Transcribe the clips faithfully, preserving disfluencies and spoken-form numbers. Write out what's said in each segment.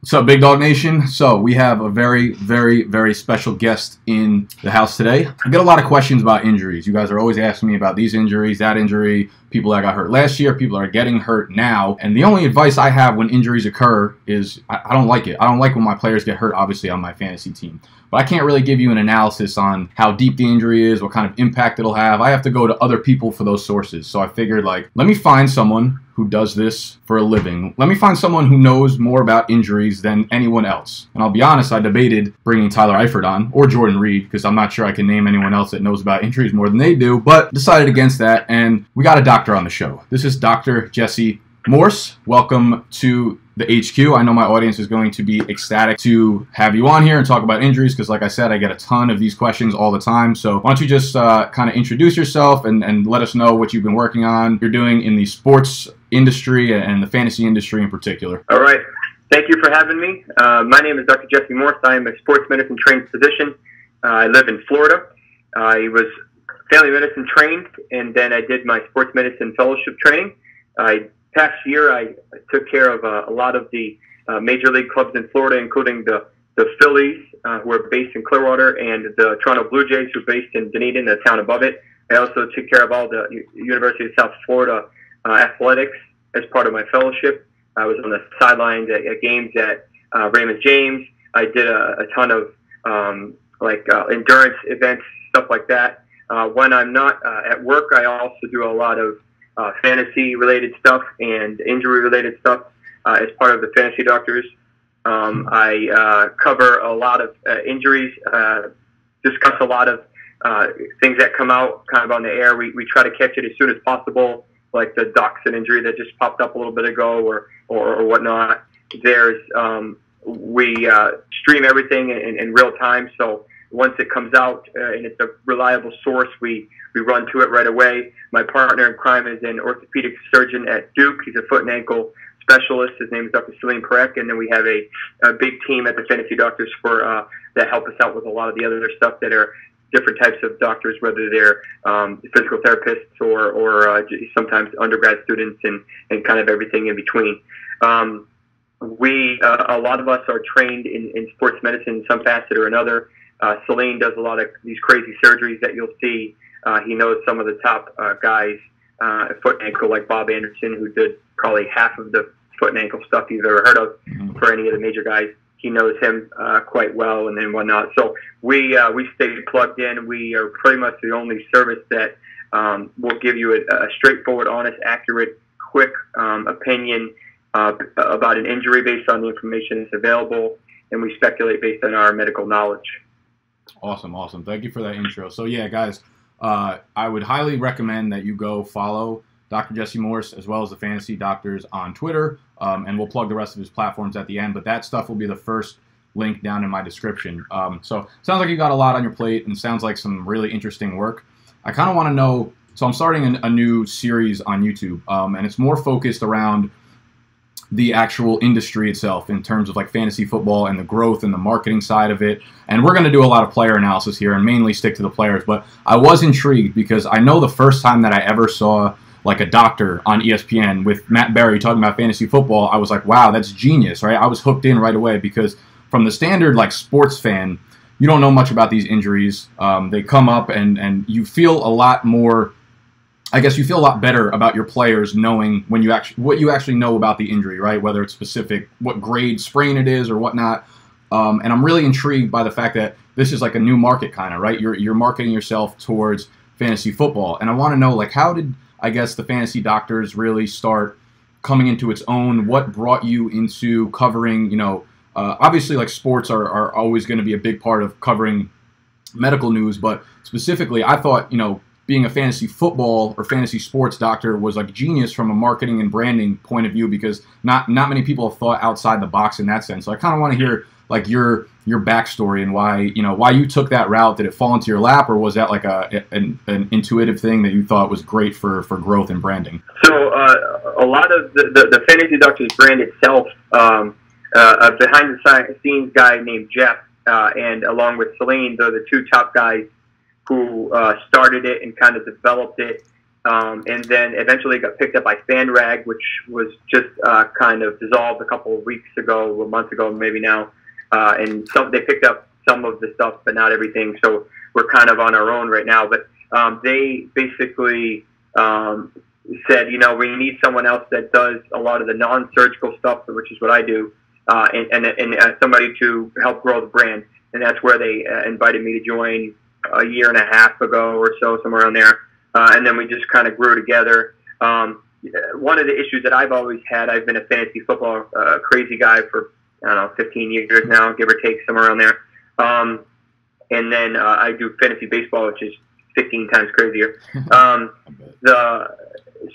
What's up, Big Dog Nation? So we have a very, very, very special guest in the house today. I get a lot of questions about injuries. You guys are always asking me about these injuries, that injury, people that got hurt last year, people that are getting hurt now. And the only advice I have when injuries occur is I, I don't like it. I don't like when my players get hurt, obviously, on my fantasy team. But I can't really give you an analysis on how deep the injury is, what kind of impact it'll have. I have to go to other people for those sources. So I figured, like, let me find someone who does this for a living. Let me find someone who knows more about injuries than anyone else. And I'll be honest, I debated bringing Tyler Eifert on, or Jordan Reed, because I'm not sure I can name anyone else that knows about injuries more than they do, but decided against that, and we got a doctor on the show. This is Doctor Jesse Morse. Welcome to the H Q. I know my audience is going to be ecstatic to have you on here and talk about injuries because, like I said, I get a ton of these questions all the time. So why don't you just uh, kind of introduce yourself and, and let us know what you've been working on, you're doing in the sports industry and the fantasy industry in particular. All right. Thank you for having me. Uh, my name is Doctor Jesse Morse. I am a sports medicine trained physician. Uh, I live in Florida. Uh, I was family medicine trained, and then I did my sports medicine fellowship training. I Past year, I took care of uh, a lot of the uh, major league clubs in Florida, including the, the Phillies, uh, who are based in Clearwater, and the Toronto Blue Jays, who are based in Dunedin, the town above it. I also took care of all the U University of South Florida uh, athletics as part of my fellowship. I was on the sidelines at, at games at uh, Raymond James. I did a, a ton of um, like uh, endurance events, stuff like that. Uh, when I'm not uh, at work, I also do a lot of Uh, fantasy-related stuff and injury-related stuff uh, as part of the Fantasy Doctors. Um, I uh, cover a lot of uh, injuries, uh, discuss a lot of uh, things that come out kind of on the air. We, we try to catch it as soon as possible, like the Dachshund injury that just popped up a little bit ago or, or, or whatnot. There's, um, we uh, stream everything in, in real time, so once it comes out uh, and it's a reliable source, we, we run to it right away. My partner in crime is an orthopedic surgeon at Duke. He's a foot and ankle specialist. His name is Doctor Selene Parekh. And then we have a, a big team at the Fantasy Doctors for uh, that help us out with a lot of the other stuff that are different types of doctors, whether they're um, physical therapists or, or uh, sometimes undergrad students and, and kind of everything in between. Um, we, uh, a lot of us are trained in, in sports medicine in some facet or another. Uh, Selene does a lot of these crazy surgeries that you'll see. Uh, he knows some of the top uh, guys, uh, foot and ankle, like Bob Anderson, who did probably half of the foot and ankle stuff you've ever heard of mm-hmm. for any of the major guys. He knows him uh, quite well and then whatnot. So we, uh, we stay plugged in. We are pretty much the only service that um, will give you a, a straightforward, honest, accurate, quick um, opinion uh, about an injury based on the information that's available, and we speculate based on our medical knowledge. Awesome, awesome. Thank you for that intro. So, yeah, guys, uh, I would highly recommend that you go follow Doctor Jesse Morse as well as the Fantasy Doctors on Twitter, um, and we'll plug the rest of his platforms at the end, but that stuff will be the first link down in my description. Um, so, sounds like you got a lot on your plate and sounds like some really interesting work. I kind of want to know, so I'm starting an, a new series on YouTube, um, and it's more focused around the actual industry itself in terms of like fantasy football and the growth and the marketing side of it. And we're going to do a lot of player analysis here and mainly stick to the players. But I was intrigued because I know the first time that I ever saw like a doctor on E S P N with Matt Berry talking about fantasy football, I was like, wow, that's genius, right? I was hooked in right away because from the standard like sports fan, you don't know much about these injuries. Um, they come up and, and you feel a lot more, I guess you feel a lot better about your players knowing when you actually what you actually know about the injury, right? Whether it's specific, what grade sprain it is, or whatnot. Um, and I'm really intrigued by the fact that this is like a new market, kind of, right? You're you're marketing yourself towards fantasy football, and I want to know, like, how did I guess the Fantasy Doctors really start coming into its own? What brought you into covering, you know, uh, obviously like sports are are always going to be a big part of covering medical news, but specifically, I thought, you know, being a fantasy football or fantasy sports doctor was like genius from a marketing and branding point of view because not not many people have thought outside the box in that sense. So I kind of want to hear like your your backstory and why you know why you took that route. Did it fall into your lap, or was that like a an, an intuitive thing that you thought was great for for growth and branding? So uh, a lot of the, the the Fantasy Doctors brand itself, um, uh, a behind the scenes guy named Jeff, uh, and along with Selene, they're the two top guys who uh, started it and kind of developed it Um, and then eventually got picked up by FanRag, which was just uh, kind of dissolved a couple of weeks ago, or months ago, maybe now. Uh, and some, they picked up some of the stuff, but not everything. So we're kind of on our own right now. But um, they basically um, said, you know, we need someone else that does a lot of the non-surgical stuff, which is what I do, uh, and, and, and somebody to help grow the brand. And that's where they uh, invited me to join a year and a half ago or so, somewhere around there. Uh, and then we just kind of grew together. Um, one of the issues that I've always had, I've been a fantasy football uh, crazy guy for, I don't know, fifteen years now, give or take, somewhere around there. Um, and then uh, I do fantasy baseball, which is fifteen times crazier. Um, the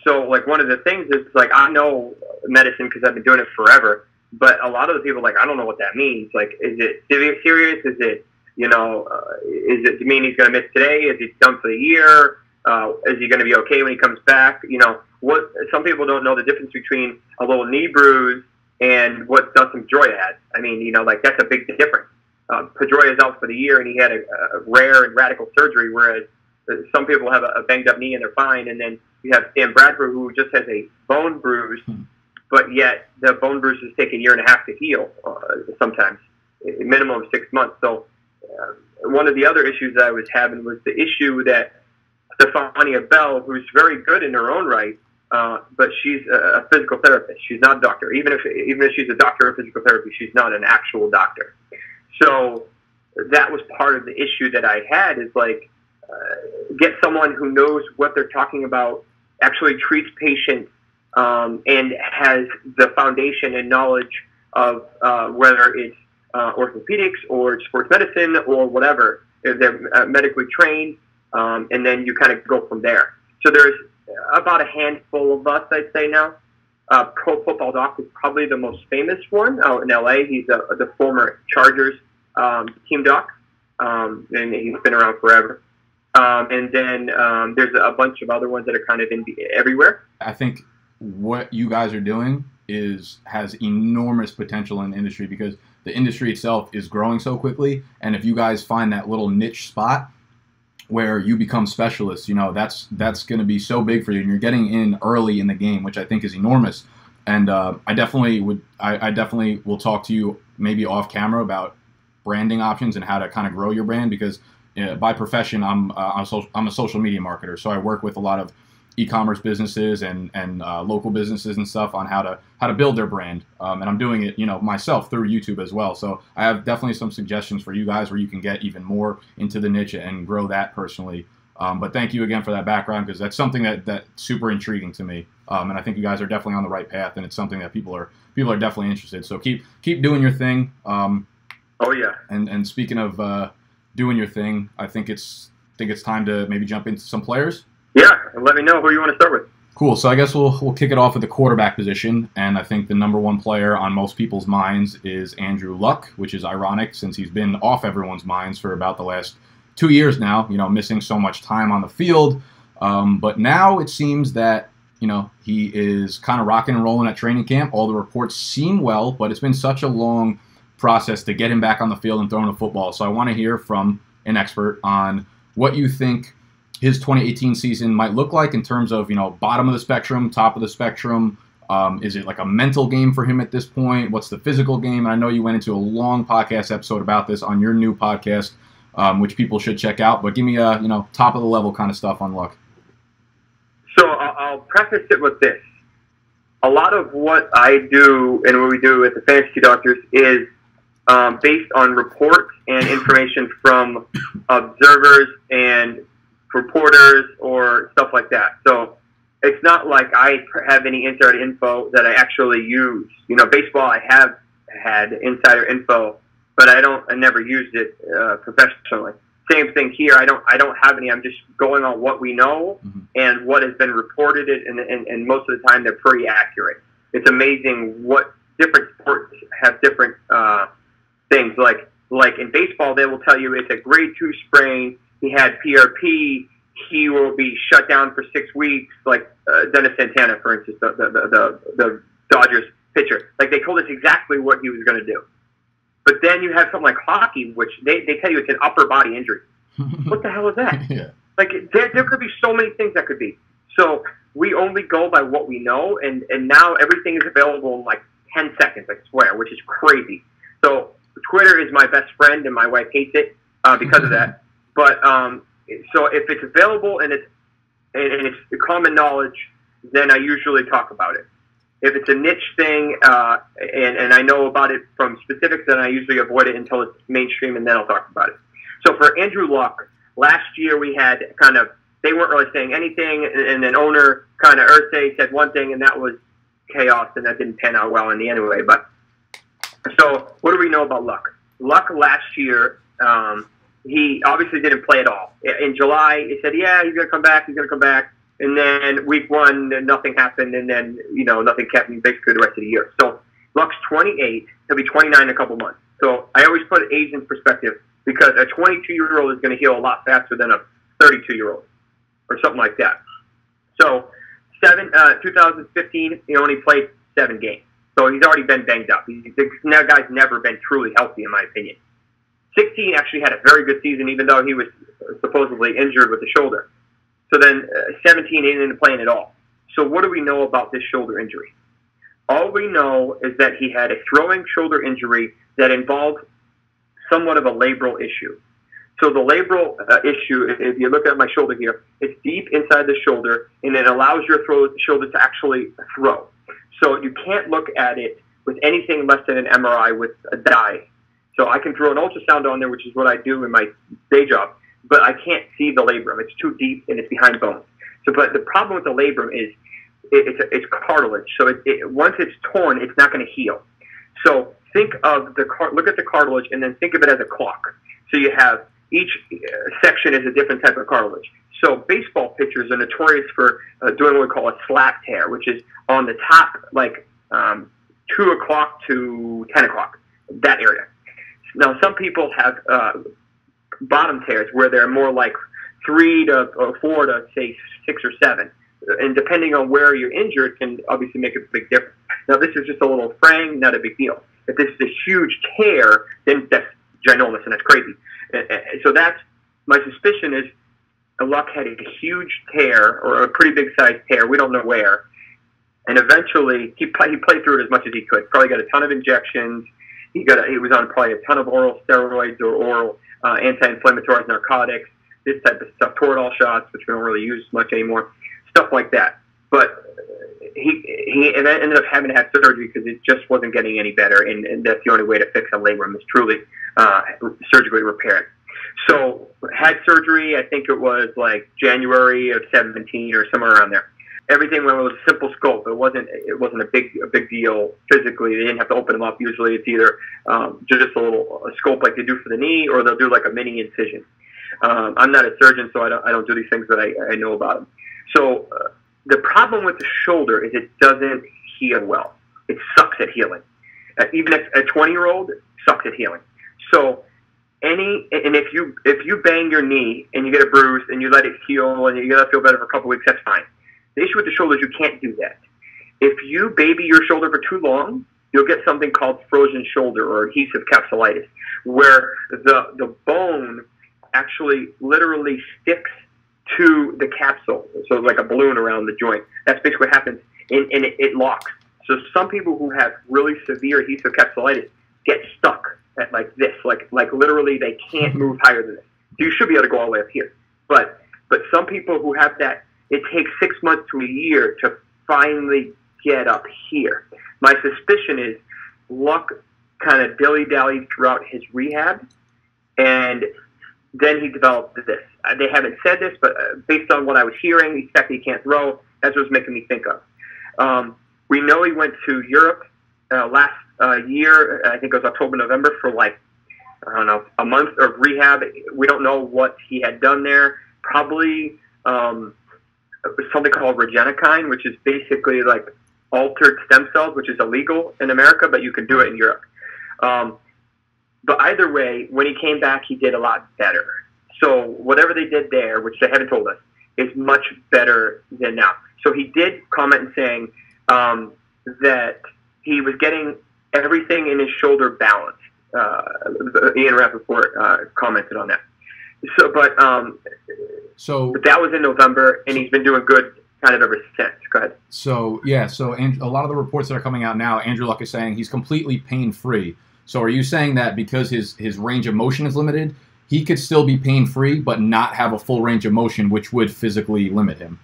so, like, one of the things is, like, I know medicine because I've been doing it forever. But a lot of the people are like, I don't know what that means. Like, is it serious? Is it, you know, uh, is it mean he's going to miss today? Is he done for the year? Uh, is he going to be okay when he comes back? You know, what some people don't know the difference between a little knee bruise and what Dustin Pedroia had. I mean, you know, like, that's a big difference. Uh, Pedroia is out for the year, and he had a, a rare and radical surgery, whereas some people have a, a banged-up knee and they're fine. And then you have Sam Bradford, who just has a bone bruise, hmm. but yet the bone bruises take a year and a half to heal uh, sometimes, a minimum of six months. So uh, one of the other issues that I was having was the issue that D'Onta Bell, who's very good in her own right, uh, but she's a physical therapist. She's not a doctor. Even if even if she's a doctor of physical therapy, she's not an actual doctor. So that was part of the issue that I had is, like, uh, get someone who knows what they're talking about, actually treats patients, um, and has the foundation and knowledge of uh, whether it's uh, orthopedics or sports medicine or whatever. If they're uh, medically trained. Um, and then you kind of go from there. So there's about a handful of us, I'd say now. Uh, Pro Football Doc is probably the most famous one out in L A. He's a, the former Chargers um, team doc, um, and he's been around forever. Um, and then um, there's a bunch of other ones that are kind of in the, everywhere. I think what you guys are doing is has enormous potential in the industry because the industry itself is growing so quickly. And if you guys find that little niche spot where you become specialists, you know, that's that's going to be so big for you. And you're getting in early in the game, which I think is enormous. And uh, I definitely would, I, I definitely will talk to you maybe off camera about branding options and how to kind of grow your brand because you know, by profession, I'm uh, I'm, so, I'm a social media marketer. So I work with a lot of e-commerce businesses and, and uh, local businesses and stuff on how to how to build their brand. Um, and I'm doing it, you know, myself through YouTube as well. So I have definitely some suggestions for you guys where you can get even more into the niche and grow that personally. Um, but thank you again for that background because that's something that that's super intriguing to me. Um, and I think you guys are definitely on the right path and it's something that people are people are definitely interested. So keep keep doing your thing. Um, oh yeah. And and speaking of uh, doing your thing, I think it's I think it's time to maybe jump into some players. Yeah, and let me know who you want to start with. Cool. So I guess we'll we'll kick it off at the quarterback position, and I think the number one player on most people's minds is Andrew Luck, which is ironic since he's been off everyone's minds for about the last two years now. You know, missing so much time on the field, um, but now it seems that you know he is kind of rocking and rolling at training camp. All the reports seem well, but it's been such a long process to get him back on the field and throwing a football. So I want to hear from an expert on what you think his twenty eighteen season might look like in terms of, you know, bottom of the spectrum, top of the spectrum. Um, is it like a mental game for him at this point? What's the physical game? And I know you went into a long podcast episode about this on your new podcast, um, which people should check out. But give me a, you know, top of the level kind of stuff on Luck. So I'll preface it with this. A lot of what I do and what we do with the Fantasy Doctors is um, based on reports and information from observers and reporters or stuff like that. So it's not like I have any insider info that I actually use. You know, baseball, I have had insider info, but I don't, I never used it uh, professionally. Same thing here. I don't, I don't have any. I'm just going on what we know mm-hmm. and what has been reported. And, and, and most of the time they're pretty accurate. It's amazing what different sports have different uh, things. Like, like in baseball, they will tell you it's a grade two sprain. He had P R P. He will be shut down for six weeks, like uh, Dennis Santana, for instance, the the, the the Dodgers pitcher. Like they told us exactly what he was going to do. But then you have something like hockey, which they, they tell you it's an upper body injury. What the hell is that? Yeah. Like there, there could be so many things that could be. So we only go by what we know, and, and now everything is available in like ten seconds, I swear, which is crazy. So Twitter is my best friend, and my wife hates it uh, because of that. But um, so if it's available and it's, and it's common knowledge, then I usually talk about it. If it's a niche thing uh, and, and I know about it from specifics, then I usually avoid it until it's mainstream, and then I'll talk about it. So for Andrew Luck, last year we had kind of, they weren't really saying anything, and, and then owner kind of Ursay said one thing, and that was chaos, and that didn't pan out well in the end anyway. But so what do we know about Luck? Luck last year, um, he obviously didn't play at all. In July, he said, yeah, he's going to come back, he's going to come back. And then week one, nothing happened, and then, you know, nothing kept him basically the rest of the year. So Luck's twenty-eight. He'll be twenty-nine in a couple months. So I always put age in perspective, because a twenty-two-year-old is going to heal a lot faster than a thirty-two-year-old or something like that. So seven, uh, two thousand fifteen, he only played seven games. So he's already been banged up. He's, this guy's never been truly healthy, in my opinion. sixteen actually had a very good season, even though he was supposedly injured with the shoulder. So then uh, seventeen, he didn't play at all. So what do we know about this shoulder injury? All we know is that he had a throwing shoulder injury that involved somewhat of a labral issue. So the labral uh, issue, if you look at my shoulder here, it's deep inside the shoulder, and it allows your throw, shoulder to actually throw. So you can't look at it with anything less than an M R I with a dye. So I can throw an ultrasound on there, which is what I do in my day job, but I can't see the labrum. It's too deep, and it's behind bones. So, but the problem with the labrum is it, it's, it's cartilage. So it, it, once it's torn, it's not going to heal. So think of the car, look at the cartilage, and then think of it as a clock. So you have each section is a different type of cartilage. So baseball pitchers are notorious for uh, doing what we call a slap tear, which is on the top, like um, two o'clock to ten o'clock, that area. Now some people have uh, bottom tears where they're more like three to or four to say six or seven, and depending on where you're injured can obviously make a big difference. Now this is just a little fraying, not a big deal. If this is a huge tear, then that's ginormous and that's crazy. And so that's my suspicion is Luck had a huge tear or a pretty big size tear. We don't know where. And eventually he play, he played through it as much as he could. Probably got a ton of injections. He got a, he was on probably a ton of oral steroids or oral uh, anti-inflammatory narcotics, this type of stuff, Toradol shots, which we don't really use much anymore, stuff like that. But he he ended up having to have surgery because it just wasn't getting any better, and, and that's the only way to fix a labrum is truly uh, surgically repair it. So had surgery, I think it was like January of seventeen or somewhere around there. Everything went with a simple scope. It wasn't. It wasn't a big, a big deal physically. They didn't have to open them up. Usually, it's either um, just a little a scope like they do for the knee, or they'll do like a mini incision. Um, I'm not a surgeon, so I don't. I don't do these things, but I, I know about them. So uh, the problem with the shoulder is it doesn't heal well. It sucks at healing. Uh, even if a twenty-year-old sucks at healing. So any and if you if you bang your knee and you get a bruise and you let it heal and you let it feel better for a couple weeks, that's fine. The issue with the shoulder is you can't do that. If you baby your shoulder for too long, you'll get something called frozen shoulder or adhesive capsulitis, where the, the bone actually literally sticks to the capsule. So it's like a balloon around the joint. That's basically what happens, and, and it, it locks. So some people who have really severe adhesive capsulitis get stuck at like this, like like literally they can't move higher than this. You should be able to go all the way up here. But, but some people who have that, it takes six months to a year to finally get up here. My suspicion is Luck kind of dilly-dallied throughout his rehab, and then he developed this. They haven't said this, but based on what I was hearing, the fact that he can't throw, that's what was making me think of. Um, we know he went to Europe uh, last uh, year, I think it was October, November, for like, I don't know, a month of rehab. We don't know what he had done there. Probably... Um, something called Regenikine, which is basically like altered stem cells, which is illegal in America, but you can do it in Europe. Um, but either way, when he came back, he did a lot better. So whatever they did there, which they haven't told us, is much better than now. So he did comment in saying um, that he was getting everything in his shoulder balanced. Uh, Ian Rappaport uh, commented on that. So, but um, so but that was in November, and he's been doing good kind of ever checked. Go ahead. So, yeah, so and a lot of the reports that are coming out now, Andrew Luck is saying he's completely pain-free. So are you saying that because his, his range of motion is limited, he could still be pain-free but not have a full range of motion, which would physically limit him?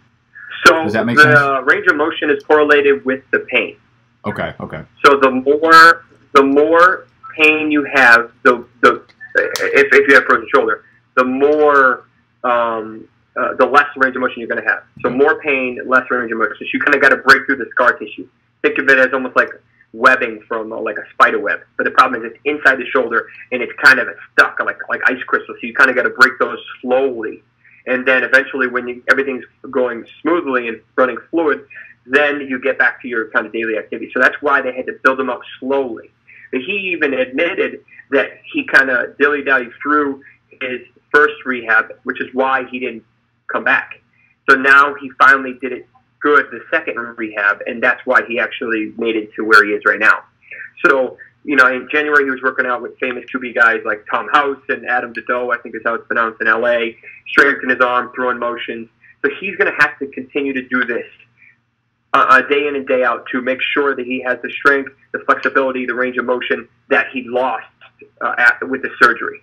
So does that make the sense? Range of motion is correlated with the pain. Okay, okay. So the more the more pain you have, the the if, if you have frozen shoulder, the more um, uh, the less range of motion you're going to have. So more pain, less range of motion. So you kind of got to break through the scar tissue. Think of it as almost like webbing from uh, like a spider web. But the problem is it's inside the shoulder and it's kind of stuck like like ice crystals. So you kind of got to break those slowly. And then eventually when you, everything's going smoothly and running fluid, then you get back to your kind of daily activity. So that's why they had to build him up slowly. But he even admitted that he kind of dilly-dally through his first rehab, which is why he didn't come back. So now he finally did it good the second rehab, and that's why he actually made it to where he is right now. So, you know, in January he was working out with famous Q B guys like Tom House and Adam Dedeaux, I think is how it's pronounced in L A, strengthen his arm, throwing motions. So he's going to have to continue to do this uh, day in and day out to make sure that he has the strength, the flexibility, the range of motion that he lost uh, after, with the surgery.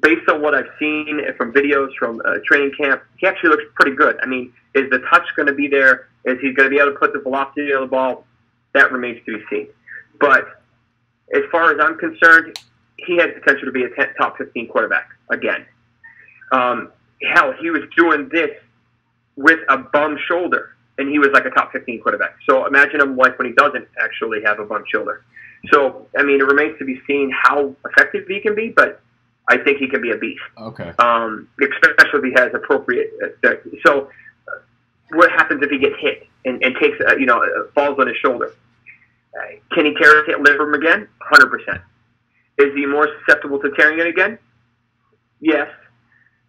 Based on what I've seen from videos from uh, training camp, he actually looks pretty good. I mean, is the touch going to be there? Is he going to be able to put the velocity on the ball? That remains to be seen. But as far as I'm concerned, he has potential to be a top fifteen quarterback again. Um, hell, he was doing this with a bum shoulder, and he was like a top fifteen quarterback. So imagine him like when he doesn't actually have a bum shoulder. So, I mean, it remains to be seen how effective he can be, but I think he can be a beast. Okay. Um, especially if he has appropriate therapy. So what happens if he gets hit and, and takes, uh, you know, falls on his shoulder? Uh, can he tear his hip labrum again? one hundred percent. Is he more susceptible to tearing it again? Yes.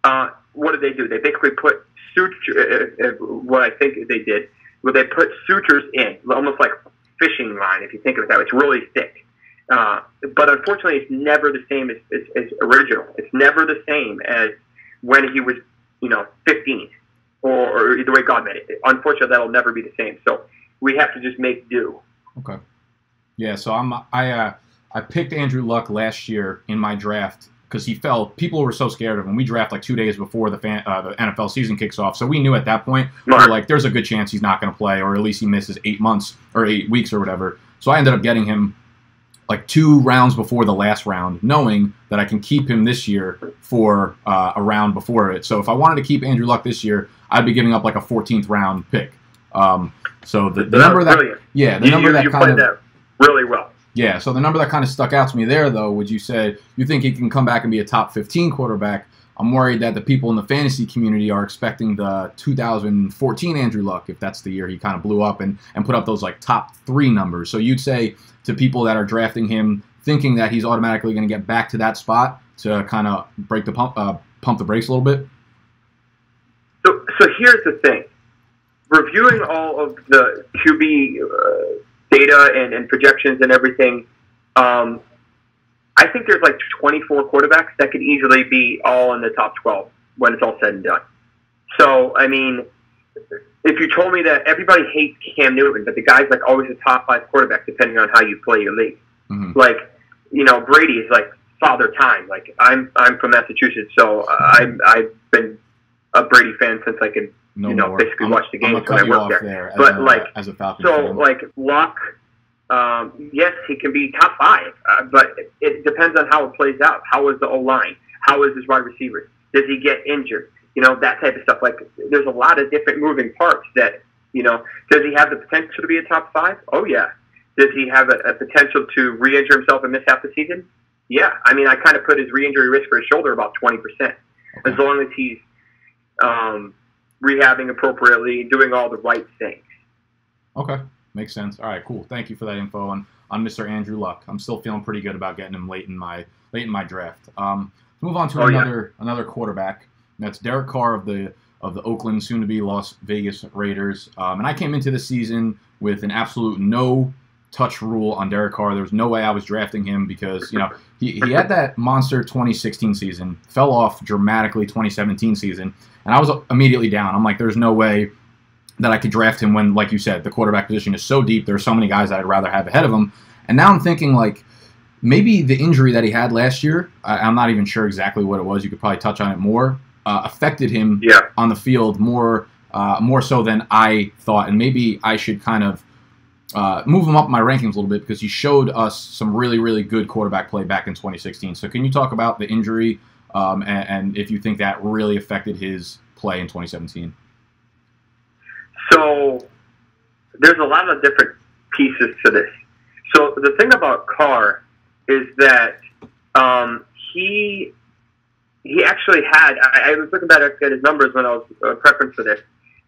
Uh, what did they do? They basically put sutures, uh, uh, what I think they did, well, they put sutures in, almost like fishing line, if you think of it that way. It's really thick. Uh, but unfortunately, it's never the same as, as, as original. It's never the same as when he was, you know, fifteen or, or the way God made it. Unfortunately, that'll never be the same. So we have to just make do. Okay. Yeah. So I'm I uh, I picked Andrew Luck last year in my draft because he fell. People were so scared of him. We draft like two days before the fan, uh, the N F L season kicks off, so we knew at that point we were like, there's a good chance he's not going to play, or at least he misses eight months or eight weeks or whatever. So I ended up getting him like two rounds before the last round, knowing that I can keep him this year for uh, a round before it. So if I wanted to keep Andrew Luck this year, I'd be giving up like a fourteenth round pick. Um, so the, the number that, brilliant. yeah, the you, number you, that you kind of that really well. Yeah. So the number that kind of stuck out to me there, though, would you say you think he can come back and be a top fifteen quarterback? I'm worried that the people in the fantasy community are expecting the two thousand fourteen Andrew Luck, if that's the year he kind of blew up and, and put up those like top three numbers. So you'd say to people that are drafting him, thinking that he's automatically going to get back to that spot to kind of break the pump, uh, pump the brakes a little bit? So, so here's the thing. Reviewing all of the Q B uh, data and, and projections and everything, um, I think there's like twenty-four quarterbacks that could easily be all in the top twelve when it's all said and done. So, I mean, if you told me that everybody hates Cam Newton, but the guy's like always a top five quarterback depending on how you play your league. Mm-hmm. Like, you know, Brady is like father time. Like, I'm I'm from Massachusetts, so I'm, I've been a Brady fan since I could, no you know, more. basically I'm, watch the games when I worked there. there but, a, like, as a Falcon so, fan. like, Luck, um, yes, he can be top five, uh, but it, it depends on how it plays out. How is the O-line? How is his wide receiver? Does he get injured? You know, that type of stuff. Like, there's a lot of different moving parts that, you know, does he have the potential to be a top five? Oh, yeah. Does he have a, a potential to re-injure himself and miss half the season? Yeah. I mean, I kind of put his re-injury risk for his shoulder about twenty percent. Okay. As long as he's um, rehabbing appropriately, doing all the right things. Okay. Makes sense. All right, cool. Thank you for that info on, on Mister Andrew Luck. I'm still feeling pretty good about getting him late in my late in my draft. Um, let's move on to oh, another yeah. another quarterback. And that's Derek Carr of the of the Oakland, soon to be Las Vegas Raiders. Um, and I came into this season with an absolute no touch rule on Derek Carr. There was no way I was drafting him because you know he he had that monster twenty sixteen season, fell off dramatically twenty seventeen season, and I was immediately down. I'm like, there's no way that I could draft him when, like you said, the quarterback position is so deep. There are so many guys that I'd rather have ahead of him. And now I'm thinking, like, maybe the injury that he had last year, I, I'm not even sure exactly what it was. You could probably touch on it more. Uh, affected him yeah. on the field more uh, more so than I thought. And maybe I should kind of uh, move him up my rankings a little bit because he showed us some really, really good quarterback play back in twenty sixteen. So can you talk about the injury um, and, and if you think that really affected his play in twenty seventeen? So there's a lot of different pieces to this. So the thing about Carr is that um, he he actually had, I, I was looking back at his numbers when I was uh, prepping for this,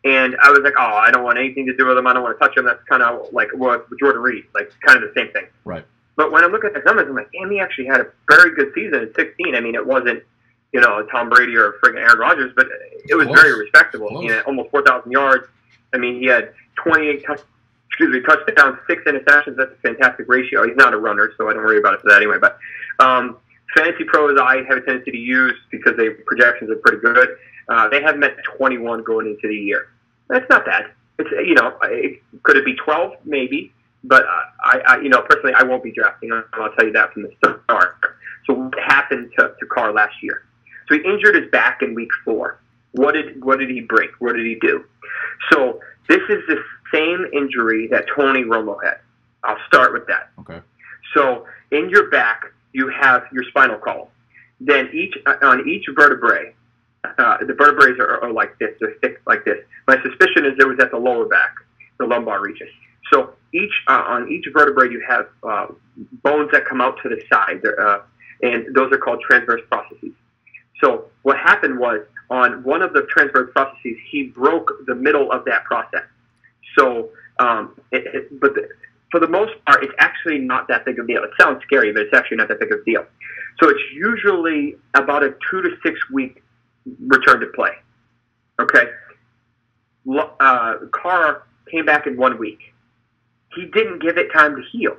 and I was like, oh, I don't want anything to do with him. I don't want to touch him. That's kind of like what Jordan Reed, like kind of the same thing. Right. But when I'm looking at his numbers, I'm like, damn, he actually had a very good season at sixteen. I mean, it wasn't, you know, Tom Brady or friggin' Aaron Rodgers, but it was Close. very respectable. Close. You know, almost four thousand yards. I mean, he had twenty-eight touch, excuse me, touchdowns, six interceptions. That's a fantastic ratio. He's not a runner, so I don't worry about it for that anyway. But um, Fantasy Pros, I have a tendency to use because their projections are pretty good. Uh, they have him at twenty-one going into the year. That's not bad. It's, you know, it, could it be twelve? Maybe. But I, I, you know, personally, I won't be drafting him. I'll tell you that from the start. So what happened to, to Carr last year? So he injured his back in week four. What did what did he break? What did he do? So this is the same injury that Tony Romo had. I'll start with that. Okay. So in your back, you have your spinal column. Then each on each vertebrae, uh, the vertebrae are, are like this. They're thick like this. My suspicion is it was at the lower back, the lumbar region. So each uh, on each vertebrae, you have uh, bones that come out to the side, uh, and those are called transverse processes. So what happened was, on one of the transverse processes, he broke the middle of that process. So, um, it, it, but the, for the most part, it's actually not that big of a deal. It sounds scary, but it's actually not that big of a deal. So it's usually about a two to six week return to play. Okay, uh, Carr came back in one week. He didn't give it time to heal.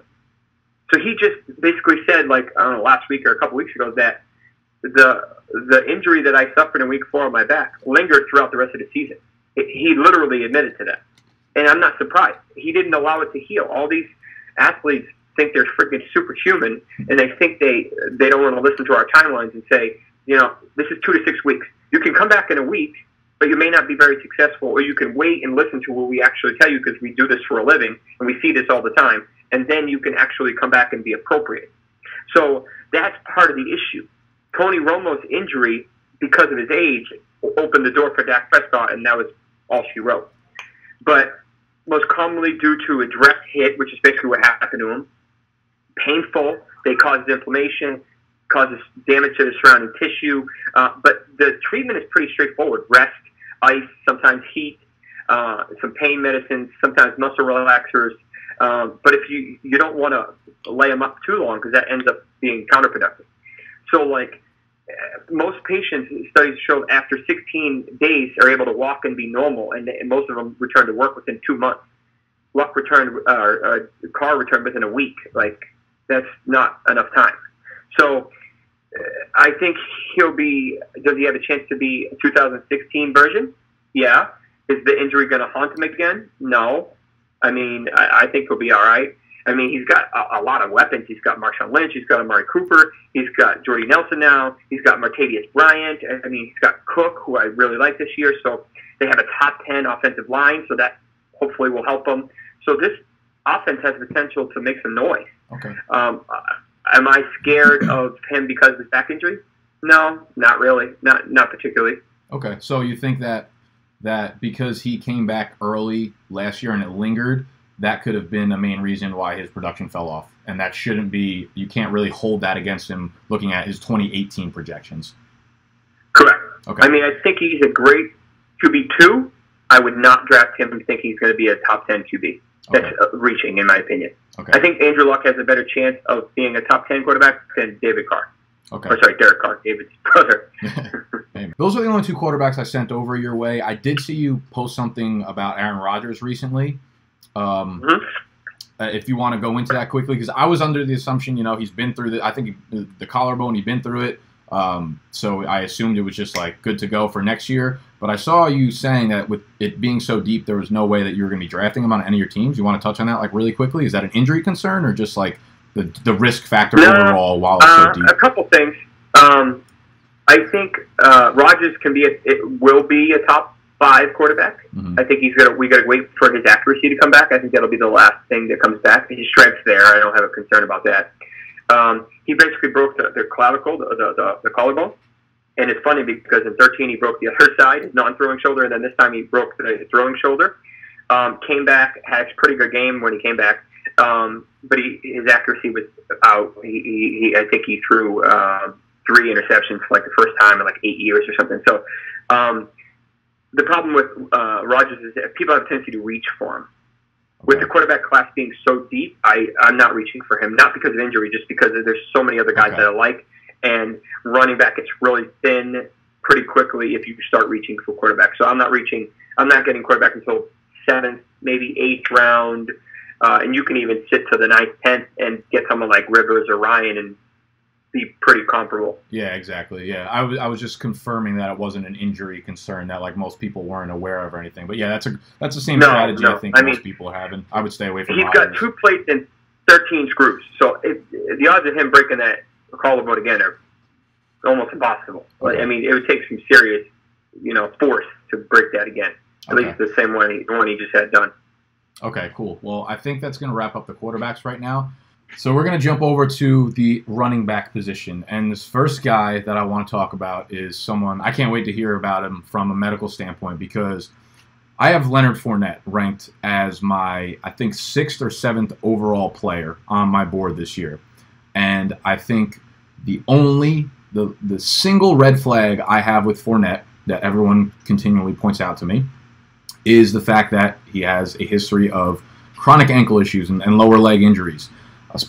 So he just basically said, like, I don't know, last week or a couple weeks ago that the the injury that I suffered in week four on my back lingered throughout the rest of the season. It, he literally admitted to that. And I'm not surprised. He didn't allow it to heal. All these athletes think they're freaking superhuman, and they think they, they don't want to listen to our timelines and say, you know, this is two to six weeks. You can come back in a week, but you may not be very successful, or you can wait and listen to what we actually tell you because we do this for a living, and we see this all the time, and then you can actually come back and be appropriate. So that's part of the issue. Tony Romo's injury, because of his age, opened the door for Dak Prescott, and that was all she wrote. But most commonly due to a direct hit, which is basically what happened to him, painful, they caused inflammation, causes damage to the surrounding tissue. Uh, but the treatment is pretty straightforward. Rest, ice, sometimes heat, uh, some pain medicines, sometimes muscle relaxers. Um, but if you, you don't want to lay them up too long because that ends up being counterproductive. So, like, most patients, studies show after sixteen days are able to walk and be normal, and, and most of them return to work within two months. Luck returned, uh, uh, Carr returned within a week. Like, that's not enough time. So, uh, I think he'll be, does he have a chance to be a two thousand sixteen version? Yeah. Is the injury going to haunt him again? No. I mean, I, I think he'll be all right. I mean, he's got a, a lot of weapons. He's got Marshawn Lynch. He's got Amari Cooper. He's got Jordy Nelson now. He's got Martavius Bryant. I mean, he's got Cook, who I really like this year. So they have a top ten offensive line, so that hopefully will help them. So this offense has the potential to make some noise. Okay. Um, am I scared of him because of his back injury? No, not really. Not not particularly. Okay, so you think that that because he came back early last year and it lingered, that could have been a main reason why his production fell off. And that shouldn't be, you can't really hold that against him looking at his twenty eighteen projections. Correct. Okay. I mean, I think he's a great Q B two. I would not draft him and think he's going to be a top ten Q B. That's okay. Reaching, in my opinion. Okay. I think Andrew Luck has a better chance of being a top ten quarterback than David Carr. Okay. Or sorry, Derek Carr, David's brother. Those are the only two quarterbacks I sent over your way. I did see you post something about Aaron Rodgers recently. Um, mm-hmm. uh, if you want to go into that quickly, because I was under the assumption, you know, he's been through the, I think he, the collarbone, he's been through it. Um, so I assumed it was just like good to go for next year. But I saw you saying that with it being so deep, there was no way that you were going to be drafting him on any of your teams. You want to touch on that, like, really quickly? Is that an injury concern or just, like, the the risk factor no, overall while it's uh, so deep? A couple things. Um, I think uh, Rodgers can be a, it will be a top five quarterback. Mm-hmm. I think he's gonna we got to wait for his accuracy to come back. I think that'll be the last thing that comes back. His strength's there. I don't have a concern about that. Um, he basically broke the, the clavicle, the the, the, the collarbone. And it's funny because in thirteen he broke the other side, his non-throwing shoulder, and then this time he broke the throwing shoulder. Um, came back, had a pretty good game when he came back, um, but he, his accuracy was out. He, he, he, I think he threw uh, three interceptions for like the first time in like eight years or something. So um, the problem with uh, Rodgers is that people have a tendency to reach for him. With the quarterback class being so deep, I, I'm not reaching for him, not because of injury, just because there's so many other guys okay. that I like. And running back, it's really thin pretty quickly if you start reaching for quarterback. So I'm not reaching, I'm not getting quarterback until seventh, maybe eighth round. Uh, and you can even sit to the ninth, tenth, and get someone like Rivers or Ryan and be pretty comparable. Yeah, exactly. Yeah, I was I was just confirming that it wasn't an injury concern that like most people weren't aware of or anything. But yeah, that's a that's the same no, strategy no. I think I most mean, people have. And I would stay away from. He's got two plates and thirteen screws. So it, the odds of him breaking that. Collarbone again are almost impossible. Okay. I mean, it would take some serious, you know, force to break that again. At okay. least the same one he, the one he just had done. Okay, cool. Well, I think that's going to wrap up the quarterbacks right now. So we're going to jump over to the running back position. And this first guy that I want to talk about is someone I can't wait to hear about him from a medical standpoint because I have Leonard Fournette ranked as my, I think, sixth or seventh overall player on my board this year. And I think the only, the, the single red flag I have with Fournette that everyone continually points out to me is the fact that he has a history of chronic ankle issues and, and lower leg injuries.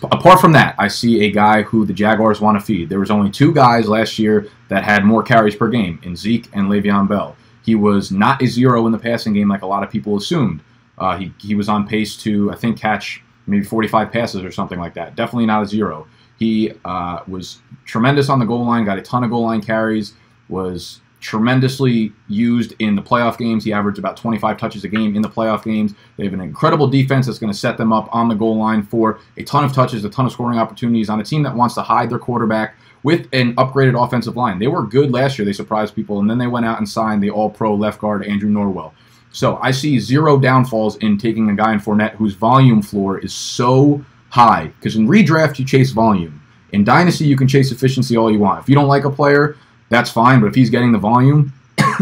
Apart from that, I see a guy who the Jaguars want to feed. There was only two guys last year that had more carries per game, in Zeke and Le'Veon Bell. He was not a zero in the passing game like a lot of people assumed. Uh, he, he was on pace to, I think, catch maybe forty-five passes or something like that. Definitely not a zero. He uh, was tremendous on the goal line, got a ton of goal line carries, was tremendously used in the playoff games. He averaged about twenty-five touches a game in the playoff games. They have an incredible defense that's going to set them up on the goal line for a ton of touches, a ton of scoring opportunities on a team that wants to hide their quarterback with an upgraded offensive line. They were good last year. They surprised people, and then they went out and signed the all-pro left guard Andrew Norwell. So I see zero downfalls in taking a guy in Fournette whose volume floor is so high. Because in redraft, you chase volume. In Dynasty, you can chase efficiency all you want. If you don't like a player, that's fine. But if he's getting the volume,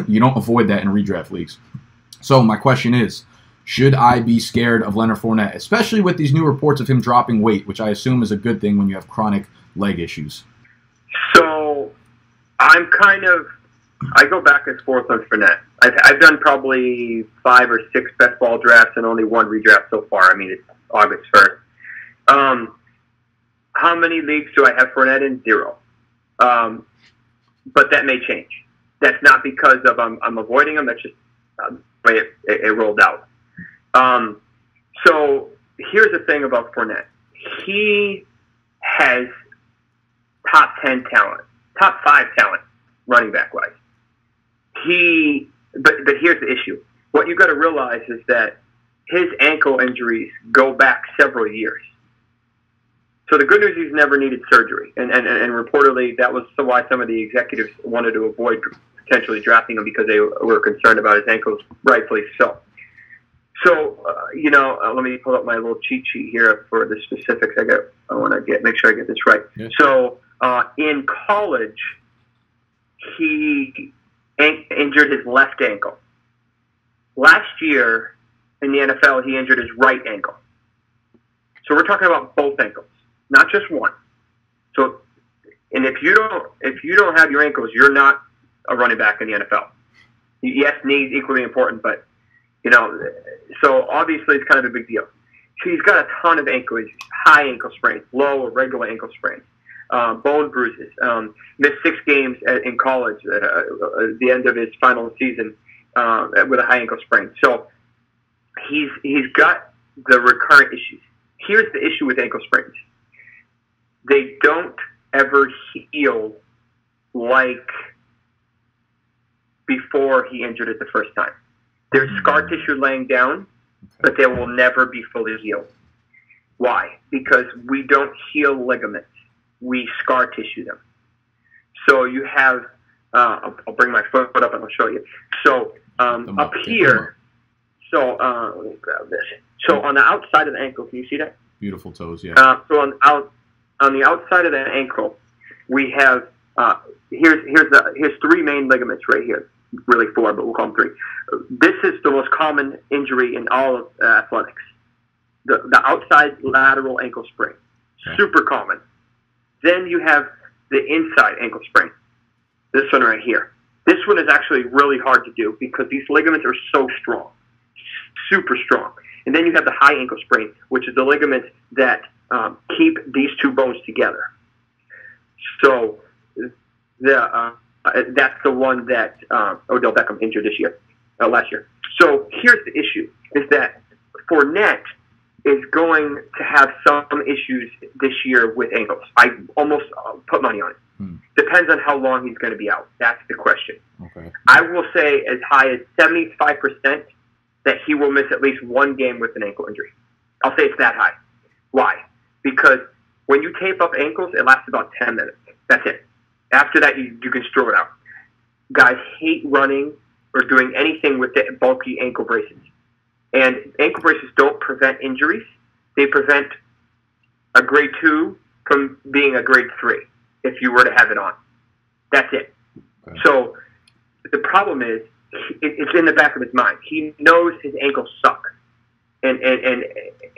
you don't avoid that in redraft leagues. So my question is, should I be scared of Leonard Fournette, especially with these new reports of him dropping weight, which I assume is a good thing when you have chronic leg issues? So I'm kind of... I go back and forth on Fournette. I've, I've done probably five or six best ball drafts and only one redraft so far. I mean, it's August first. Um, how many leagues do I have Fournette in? Zero. Um, but that may change. That's not because of I'm, I'm avoiding him. That's just uh, the way it, it, it rolled out. Um, so here's the thing about Fournette. He has top ten talent, top five talent, running back-wise. He, but, but here's the issue. What you got to realize is that his ankle injuries go back several years. So the good news is he's never needed surgery. And, and, and reportedly, that was why some of the executives wanted to avoid potentially drafting him because they were concerned about his ankles, rightfully so. So, uh, you know, uh, let me pull up my little cheat sheet here for the specifics. I got. I want to get make sure I get this right. Yeah. So uh, in college, he injured his left ankle. Last year in the N F L, he injured his right ankle. So we're talking about both ankles, not just one. So, and if you don't, if you don't have your ankles, you're not a running back in the N F L. Yes, knees equally important, but you know, so obviously it's kind of a big deal. He's got a ton of ankle injuries, high ankle sprains, low or regular ankle sprains. Uh, bone bruises, um, missed six games at, in college uh, at the end of his final season uh, with a high ankle sprain. So he's he's got the recurrent issues. Here's the issue with ankle sprains. They don't ever heal like before he injured it the first time. There's scar tissue laying down, but they will never be fully healed. Why? Because we don't heal ligaments. We scar tissue them. So you have, uh, I'll, I'll bring my foot up and I'll show you. So um, up here, so uh, let me grab this. So on the outside of the ankle, can you see that? Beautiful toes, yeah. Uh, so on out on the outside of the ankle, we have uh, here's here's the here's three main ligaments right here. Really four, but we'll call them three. This is the most common injury in all of uh, athletics. The the outside lateral ankle sprain, okay. Super common. Then you have the inside ankle sprain. This one right here. This one is actually really hard to do because these ligaments are so strong, super strong. And then you have the high ankle sprain, which is the ligament that um, keep these two bones together. So the uh, that's the one that uh, Odell Beckham injured this year, uh, last year. So here's the issue: is that Fournette is going to have some issues this year with ankles. I almost uh, put money on it. Hmm. Depends on how long he's going to be out. That's the question. Okay. I will say as high as seventy-five percent that he will miss at least one game with an ankle injury. I'll say it's that high. Why? Because when you tape up ankles, it lasts about ten minutes. That's it. After that, you, you can throw it out. Guys hate running or doing anything with the bulky ankle braces. And ankle braces don't prevent injuries. They prevent a grade two from being a grade three if you were to have it on. That's it. Okay. So the problem is it's in the back of his mind. He knows his ankles suck. And, and, and,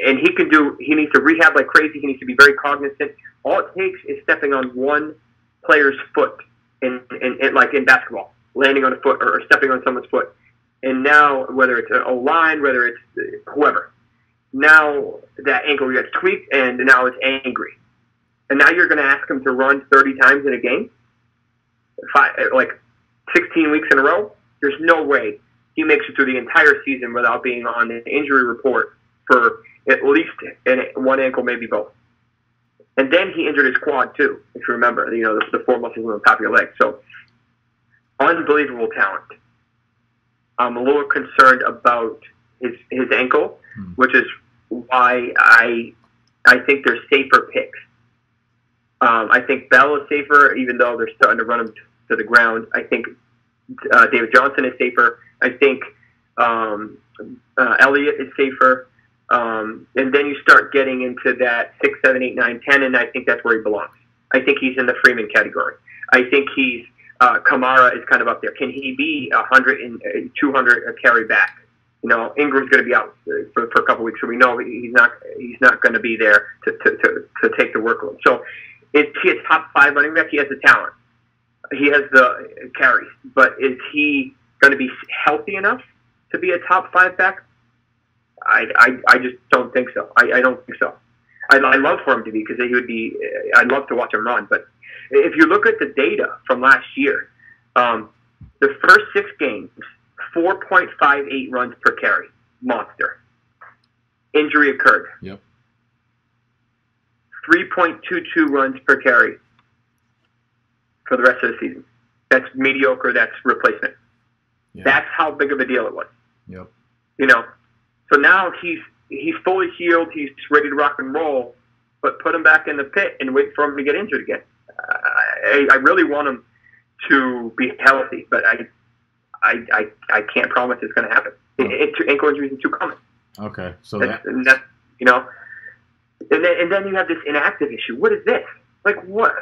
and he can do – he needs to rehab like crazy. He needs to be very cognizant. All it takes is stepping on one player's foot, in, in, in like in basketball, landing on a foot or stepping on someone's foot. And now, whether it's a line, whether it's whoever, now that ankle gets tweaked, and now it's angry. And now you're going to ask him to run thirty times in a game, Five, like sixteen weeks in a row? There's no way he makes it through the entire season without being on an injury report for at least one ankle, maybe both. And then he injured his quad, too, if you remember, you know, the, the four muscles on the top of your leg. So, unbelievable talent. I'm a little concerned about his his ankle, hmm. which is why I I think there's safer picks. Um, I think Bell is safer, even though they're starting to run him to the ground. I think uh, David Johnson is safer. I think um, uh, Elliott is safer. Um, and then you start getting into that six, seven, eight, nine, ten, and I think that's where he belongs. I think he's in the Freeman category. I think he's... Uh, Kamara is kind of up there. Can he be one hundred and two hundred a carry back? You know, Ingram's going to be out for, for a couple weeks, so we know he's not he's not going to be there to, to, to, to take the workload. So, is he a top five running back? He has the talent. He has the carries. But is he going to be healthy enough to be a top five back? I, I, I just don't think so. I, I don't think so. I, I love for him to be because he would be. I'd love to watch him run, but. If you look at the data from last year, um, the first six games, four point five eight runs per carry. Monster. Injury occurred. Yep. three point two two runs per carry for the rest of the season. That's mediocre. That's replacement. Yep. That's how big of a deal it was. Yep. You know, so now he's he's fully healed. He's ready to rock and roll, but put him back in the pit and wait for him to get injured again. I, I really want him to be healthy, but I, I, I, I can't promise it's going to happen. Oh. It, it, ankle injuries are too common. Okay, so that's, that, that's you know, and then, and then you have this inactive issue. What is this? Like what?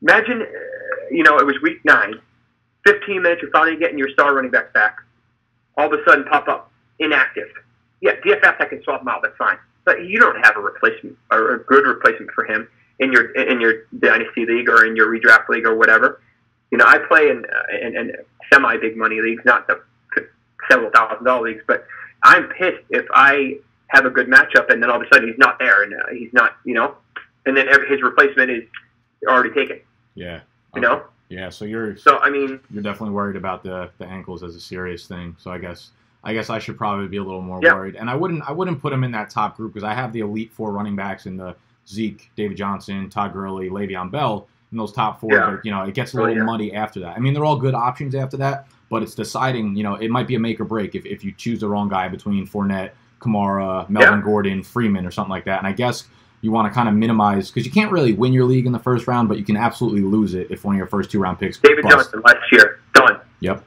Imagine, you know, it was week nine, fifteen minutes. You're finally getting your star running back back. All of a sudden, pop up inactive. Yeah, D F S I can swap him out. That's fine, but you don't have a replacement or a good replacement for him. In your in your dynasty league or in your redraft league or whatever, you know I play in in, in semi big money leagues, not the several thousand dollar leagues. But I'm pissed if I have a good matchup and then all of a sudden he's not there and uh, he's not you know, and then every, his replacement is already taken. Yeah, you okay. know. Yeah, so you're so I mean you're definitely worried about the the ankles as a serious thing. So I guess I guess I should probably be a little more yeah. worried. And I wouldn't I wouldn't put him in that top group because I have the elite four running backs in the Zeke, David Johnson, Todd Gurley, Le'Veon Bell, in those top four. Yeah. But, you know, it gets a little oh, yeah. muddy after that. I mean, they're all good options after that, but it's deciding, you know, it might be a make or break if, if you choose the wrong guy between Fournette, Kamara, Melvin yeah. Gordon, Freeman, or something like that. And I guess you want to kind of minimize, because you can't really win your league in the first round, but you can absolutely lose it if one of your first two-round picks David bust. Johnson last year, done. Yep.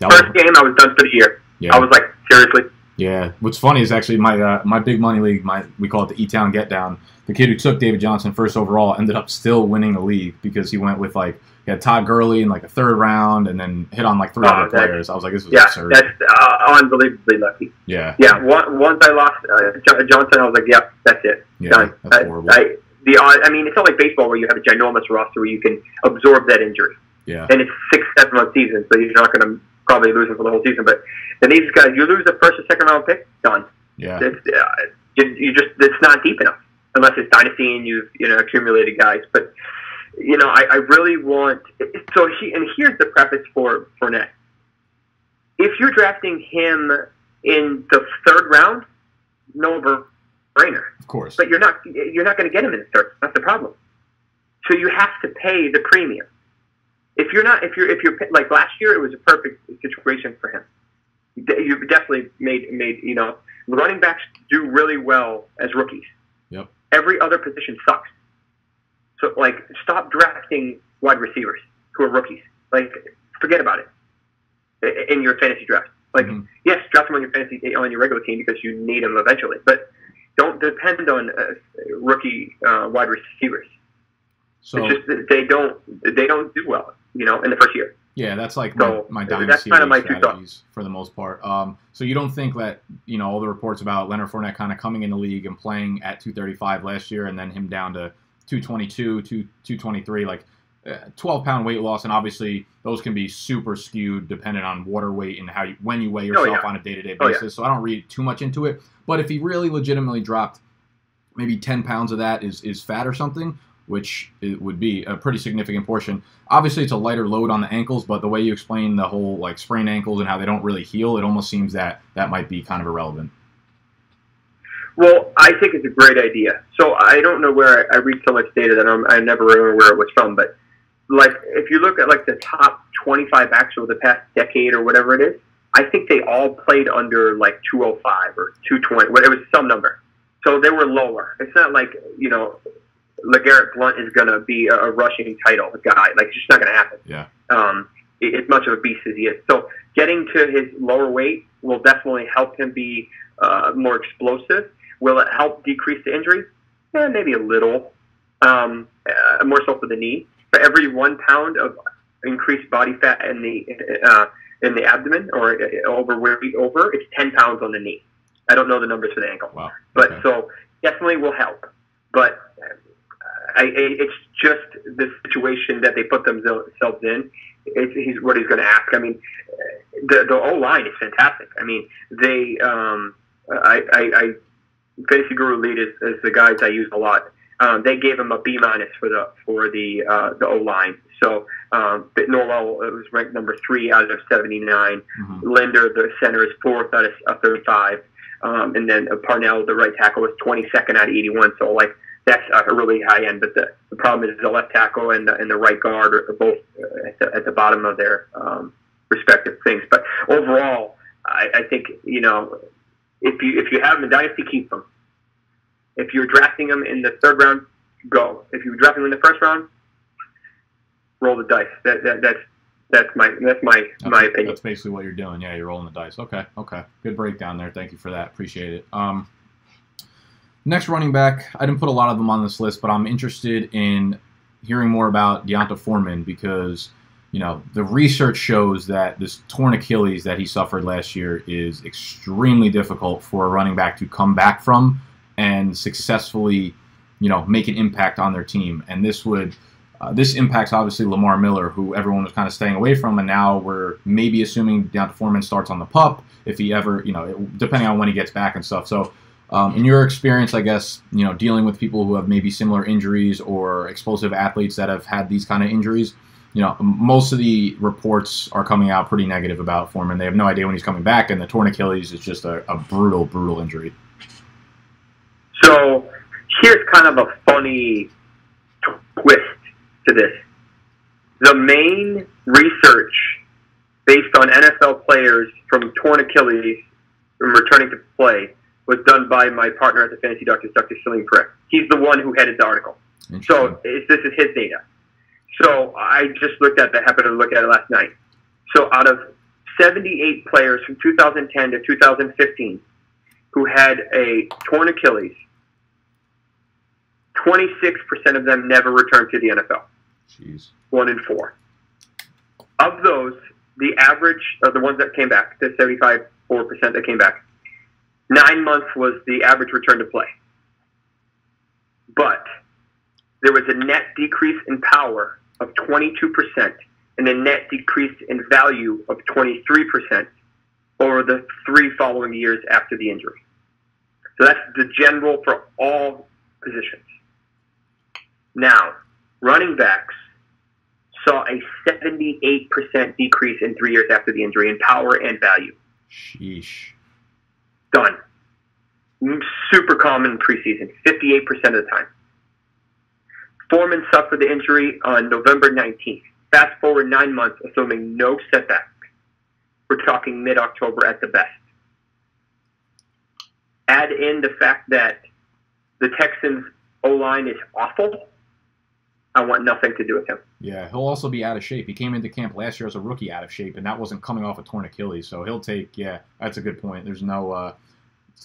That first was, game, I was done for the year. Yeah. I was like, seriously? Yeah. What's funny is actually my uh, my big money league, my we call it the E-Town Get Down, the kid who took David Johnson first overall ended up still winning the league because he went with, like, he had Todd Gurley in, like, a third round and then hit on, like, three oh, other players. I was like, this was yeah, absurd. Yeah, that's uh, unbelievably lucky. Yeah. Yeah, one, once I lost uh, Johnson, I was like, yeah, that's it. Yeah, done. That's I, horrible. I, the, I mean, it's not like baseball where you have a ginormous roster where you can absorb that injury. Yeah. And it's six, seven-month season, so you're not going to probably lose it for the whole season. But then these guys, you lose the first or second-round pick, done. Yeah. It's, uh, you just, it's not deep enough. Unless it's dynasty and you've, you know, accumulated guys. But, you know, I, I really want – so he, and here's the preface for Fournette. If you're drafting him in the third round, no brainer. Of course. But you're not you're not going to get him in the third. That's the problem. So you have to pay the premium. If you're not – if you're if you're like last year, it was a perfect situation for him. You definitely made, made – you know, running backs do really well as rookies. Yep. Every other position sucks. So, like, stop drafting wide receivers who are rookies. Like, forget about it in your fantasy draft. Like, mm-hmm. yes, draft them on your fantasy on your regular team because you need them eventually. But don't depend on uh, rookie uh, wide receivers. So it's just that they don't they don't do well, you know, in the first year. Yeah, that's like so my, my dynasty kind of my strategies for the most part. Um, so you don't think that, you know, all the reports about Leonard Fournette kind of coming in the league and playing at two thirty-five last year and then him down to two twenty-two, two twenty-three, like twelve-pound uh, weight loss, and obviously those can be super skewed dependent on water weight and how you, when you weigh yourself oh, yeah. on a day-to-day basis. Oh, yeah. So I don't read too much into it. But if he really legitimately dropped maybe ten pounds of that is, is fat or something, which it would be a pretty significant portion. Obviously, it's a lighter load on the ankles, but the way you explain the whole, like, sprained ankles and how they don't really heal, it almost seems that that might be kind of irrelevant. Well, I think it's a great idea. So I don't know where I, I read so much data that I'm, I never remember where it was from, but, like, if you look at, like, the top twenty-five backs over the past decade or whatever it is, I think they all played under, like, two oh five or two twenty. Well, it was some number. So they were lower. It's not like, you know... LeGarrette Blount is going to be a, a rushing title guy. Like, it's just not going to happen. Yeah. Um, as much of a beast as he is. So getting to his lower weight will definitely help him be uh, more explosive. Will it help decrease the injury? Yeah, maybe a little. Um, uh, more so for the knee. For every one pound of increased body fat in the uh, in the abdomen or over where we over, it's ten pounds on the knee. I don't know the numbers for the ankle. Wow. But okay. So definitely will help. But... I, it's just the situation that they put themselves in. It's, he's what he's going to ask. I mean, the the O line is fantastic. I mean, they. Um, I, I, I Fantasy Guru Lead is, is the guys I use a lot. Um, they gave him a B minus for the for the uh, the O line. So, um, but Norwell was ranked number three out of seventy nine. Mm-hmm. Linder, the center, is fourth out of thirty five, um, and then Parnell, the right tackle, was twenty second out of eighty one. So, like. That's a really high end, but the, the problem is the left tackle and the, and the right guard are both at the, at the bottom of their um, respective things. But overall, I, I think you know if you if you have them in dynasty, keep them. If you're drafting them in the third round, go. If you're drafting them in the first round, roll the dice. That, that that's that's my that's my that's, my opinion. That's basically what you're doing. Yeah, you're rolling the dice. Okay, okay, good breakdown there. Thank you for that. Appreciate it. Um, Next running back, I didn't put a lot of them on this list, but I'm interested in hearing more about D'Onta Foreman because, you know, the research shows that this torn Achilles that he suffered last year is extremely difficult for a running back to come back from and successfully, you know, make an impact on their team. And this would, uh, this impacts obviously Lamar Miller, who everyone was kind of staying away from, and now we're maybe assuming D'Onta Foreman starts on the PUP if he ever, you know, it, depending on when he gets back and stuff. So. Um, in your experience, I guess, you know, dealing with people who have maybe similar injuries or explosive athletes that have had these kind of injuries, you know, most of the reports are coming out pretty negative about Foreman. They have no idea when he's coming back, and the torn Achilles is just a, a brutal, brutal injury. So here's kind of a funny twist to this. The main research based on N F L players from torn Achilles and returning to play was done by my partner at the Fantasy Doctors, Doctor Selene Parekh. He's the one who headed the article. So it's, this is his data. So I just looked at that, happened to look at it last night. So out of seventy-eight players from two thousand ten to two thousand fifteen who had a torn Achilles, twenty-six percent of them never returned to the N F L. Jeez. One in four. Of those, the average of the ones that came back, the seventy-five percent that came back, nine months was the average return to play. But there was a net decrease in power of twenty-two percent and a net decrease in value of twenty-three percent over the three following years after the injury. So that's the general for all positions. Now, running backs saw a seventy-eight percent decrease in three years after the injury in power and value. Sheesh. Done. Super common in preseason, fifty-eight percent of the time. Foreman suffered the injury on November nineteenth. Fast forward nine months, assuming no setback. We're talking mid-October at the best. Add in the fact that the Texans' O-line is awful. I want nothing to do with him. Yeah, he'll also be out of shape. He came into camp last year as a rookie out of shape, and that wasn't coming off a torn Achilles. So he'll take, yeah, that's a good point. There's no uh,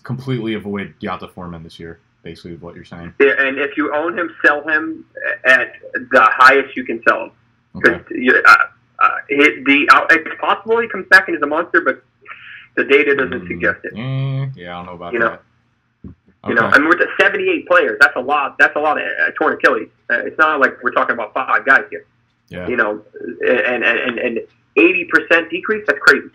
completely avoid D'Onta Foreman this year. Basically, what you're saying. Yeah, and if you own him, sell him at the highest you can sell him. Okay. Uh, uh, it, the uh, it's possible he comes back and is a monster, but the data doesn't mm, suggest it. Mm, yeah, I don't know about you that. Know, okay. You know, I mean, with the seventy-eight players, that's a lot. That's a lot of uh, torn Achilles. Uh, it's not like we're talking about five guys here. Yeah. You know, and and and eighty percent decrease. That's crazy.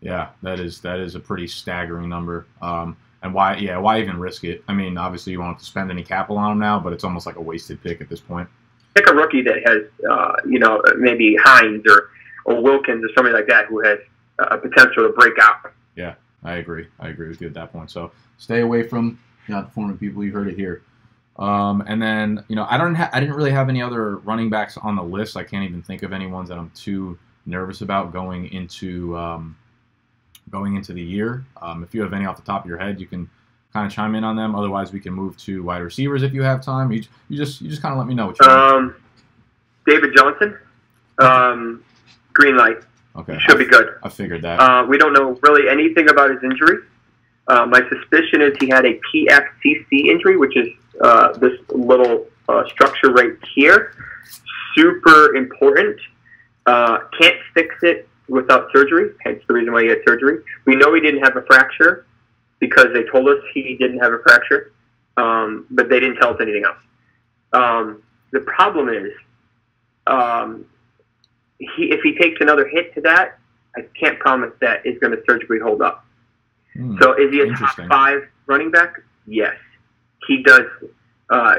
Yeah, that is that is a pretty staggering number. Um. And why, yeah, why even risk it? I mean, obviously you won't have to spend any capital on him now, but it's almost like a wasted pick at this point. Pick a rookie that has, uh, you know, maybe Hines or, or Wilkins or somebody like that who has a potential to break out. Yeah, I agree. I agree with you at that point. So stay away from not the former people. You heard it here. Um, and then, you know, I don't, ha- I didn't really have any other running backs on the list. I can't even think of any ones that I'm too nervous about going into. Um, going into the year. Um, if you have any off the top of your head, you can kind of chime in on them. Otherwise, we can move to wide receivers if you have time. You, you just you just kind of let me know what you want. Um, David Johnson, um, green light. Okay. Should I, be good. I figured that. Uh, we don't know really anything about his injury. Uh, my suspicion is he had a P F C C injury, which is uh, this little uh, structure right here. Super important. Uh, can't fix it without surgery, hence the reason why he had surgery. We know he didn't have a fracture because they told us he didn't have a fracture, um, but they didn't tell us anything else. Um, the problem is, um, he, if he takes another hit to that, I can't promise that it's going to surgically hold up. Mm, so is he a top five running back? Yes. He does uh,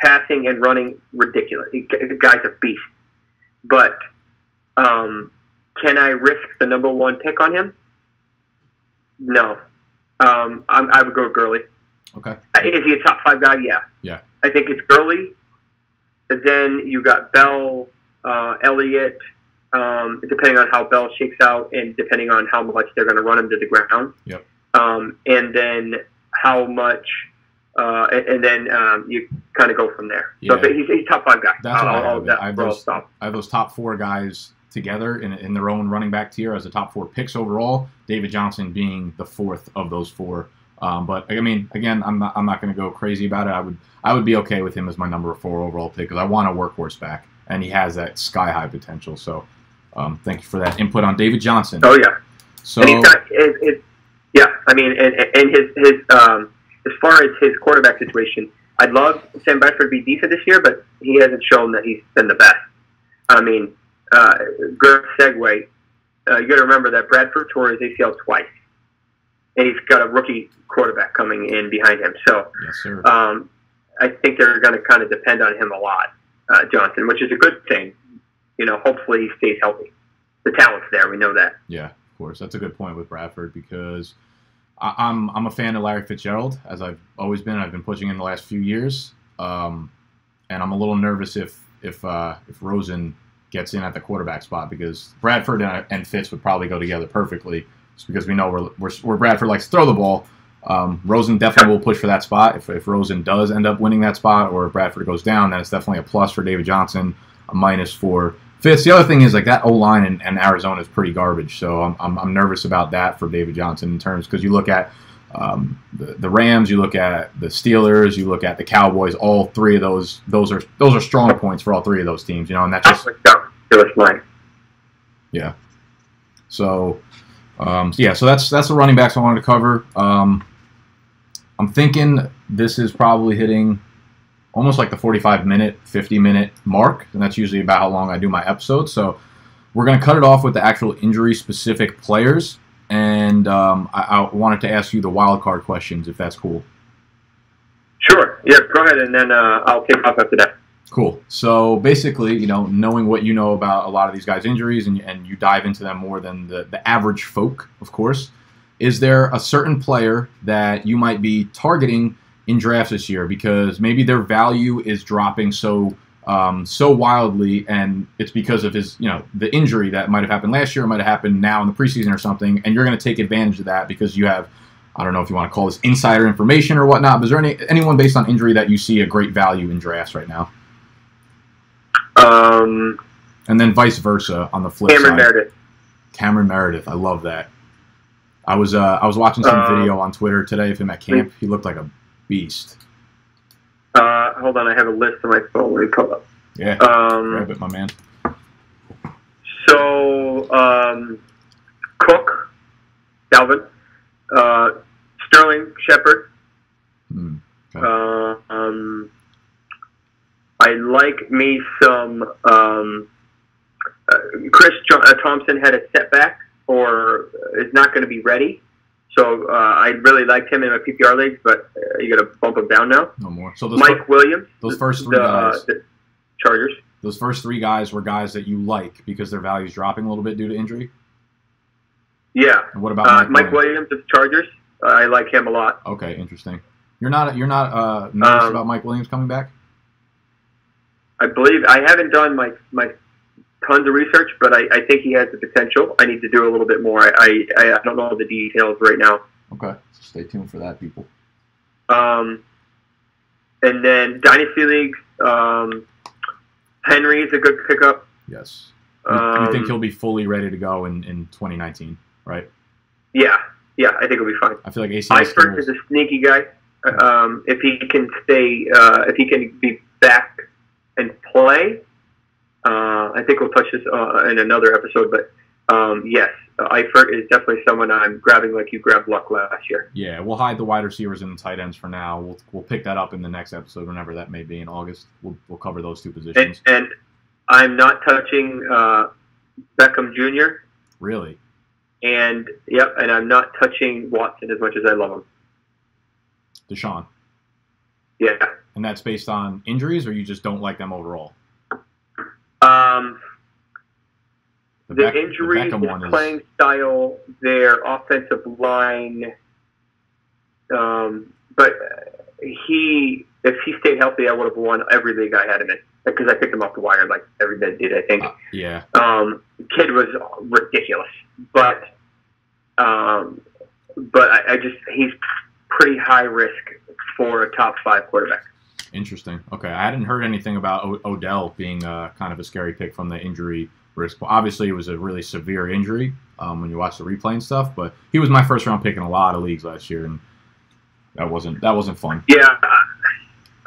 passing and running ridiculous. He, the guy's a beast. But... Um, Can I risk the number one pick on him? No. Um, I'm, I would go Gurley. Okay. Is he a top five guy? Yeah. Yeah. I think it's Gurley. And then you got Bell, uh, Elliott, um, depending on how Bell shakes out and depending on how much they're going to run him to the ground. Yep. Um, and then how much, uh, and, and then um, you kind of go from there. Yeah. So he's, he's top five guy. That's I'll, what I have. That, I, have those, I have those top four guys together in, in their own running back tier as the top four picks overall, David Johnson being the fourth of those four. Um, but, I mean, again, I'm not I'm not going to go crazy about it. I would I would be okay with him as my number four overall pick because I want a workhorse back, and he has that sky-high potential. So um, thank you for that input on David Johnson. Oh, yeah. So and he's not, it, it, yeah, I mean, and, and his, his um, as far as his quarterback situation, I'd love Sam Bradford to be decent this year, but he hasn't shown that he's been the best. I mean, Uh, good segue. Uh, you got to remember that Bradford tore his A C L twice, and he's got a rookie quarterback coming in behind him. So, yes, sir. Um, I think they're going to kind of depend on him a lot, uh, Johnson, which is a good thing. You know, hopefully he stays healthy. The talent's there, we know that. Yeah, of course, that's a good point with Bradford because I- I'm I'm a fan of Larry Fitzgerald, as I've always been. I've been pushing him the last few years, um, and I'm a little nervous if. if uh, if Rosen gets in at the quarterback spot, because Bradford and Fitz would probably go together perfectly, just because we know where, where, where Bradford likes to throw the ball. Um, Rosen definitely will push for that spot. If, if Rosen does end up winning that spot, or if Bradford goes down, then it's definitely a plus for David Johnson, a minus for Fitz. The other thing is, like, that O-line in, in Arizona is pretty garbage, so I'm, I'm, I'm nervous about that for David Johnson in terms, because you look at um, the, the Rams, you look at the Steelers, you look at the Cowboys. All three of those, those are those are strong points for all three of those teams, you know, and that's just yeah. So. Um, so yeah, so that's that's the running backs I wanted to cover. Um, I'm thinking this is probably hitting almost like the forty-five minute, fifty minute mark, and that's usually about how long I do my episodes. So we're going to cut it off with the actual injury-specific players, and um, I, I wanted to ask you the wild card questions, if that's cool. Sure. Yeah, go ahead, and then uh, I'll kick off after that. Cool. So basically, you know, knowing what you know about a lot of these guys' injuries, and, and you dive into them more than the, the average folk, of course, is there a certain player that you might be targeting in drafts this year because maybe their value is dropping so um, so wildly, and it's because of his, you know, the injury that might have happened last year, might have happened now in the preseason or something, and you're going to take advantage of that because you have, I don't know if you want to call this insider information or whatnot, but is there any anyone based on injury that you see a great value in drafts right now? Um, and then vice versa on the flip Cameron side. Cameron Meredith. Cameron Meredith, I love that. I was uh, I was watching some uh, video on Twitter today of him at camp. He looked like a beast. Uh, hold on, I have a list on my phone. Let me pull up. Yeah, um, grab it, my man. So um, Cook, Dalvin, uh, Sterling, Shepard. Mm, okay. Uh, um. I like me some um, uh, Chris John, uh, Thompson had a setback or is not going to be ready. So uh, I really liked him in my P P R leagues, but uh, you got to bump him down now. No more. So those Mike first, Williams. Those first three the, guys. Uh, the Chargers. Those first three guys were guys that you like because their value is dropping a little bit due to injury? Yeah. And what about uh, Mike Williams? Mike Williams of Chargers. Uh, I like him a lot. Okay, interesting. You're not, you're not uh, nervous um, about Mike Williams coming back? I believe I haven't done my my tons of research, but I, I think he has the potential. I need to do a little bit more. I, I, I don't know the details right now. Okay, so stay tuned for that, people. Um, and then Dynasty League, um, Henry is a good pickup. Yes. You, um, you think he'll be fully ready to go in, in twenty nineteen, right? Yeah, yeah, I think he'll be fine. I feel like A C S Eifert is a sneaky guy. Yeah. Um, if he can stay, uh, if he can be back and play, uh, I think we'll touch this uh, in another episode, but um, yes, uh, Eifert is definitely someone I'm grabbing like you grabbed Luck last year. Yeah, we'll hide the wide receivers and the tight ends for now. We'll we'll pick that up in the next episode, whenever that may be, in August. We'll we'll cover those two positions. And, and I'm not touching uh, Beckham Junior Really? And, yep, and I'm not touching Watson as much as I love him. Deshaun. Yeah. And that's based on injuries, or you just don't like them overall? Um, the, the injuries, the playing is... style, their offensive line. Um, but he, if he stayed healthy, I would have won every league I had him in, because I picked him off the wire like everybody did, I think. Uh, yeah. Um, the kid was ridiculous, but um, but I, I just he's pretty high risk for a top five quarterback. Interesting. Okay, I hadn't heard anything about o Odell being uh, kind of a scary pick from the injury risk. Obviously, it was a really severe injury um, when you watch the replay and stuff. But he was my first round pick in a lot of leagues last year, and that wasn't that wasn't fun. Yeah,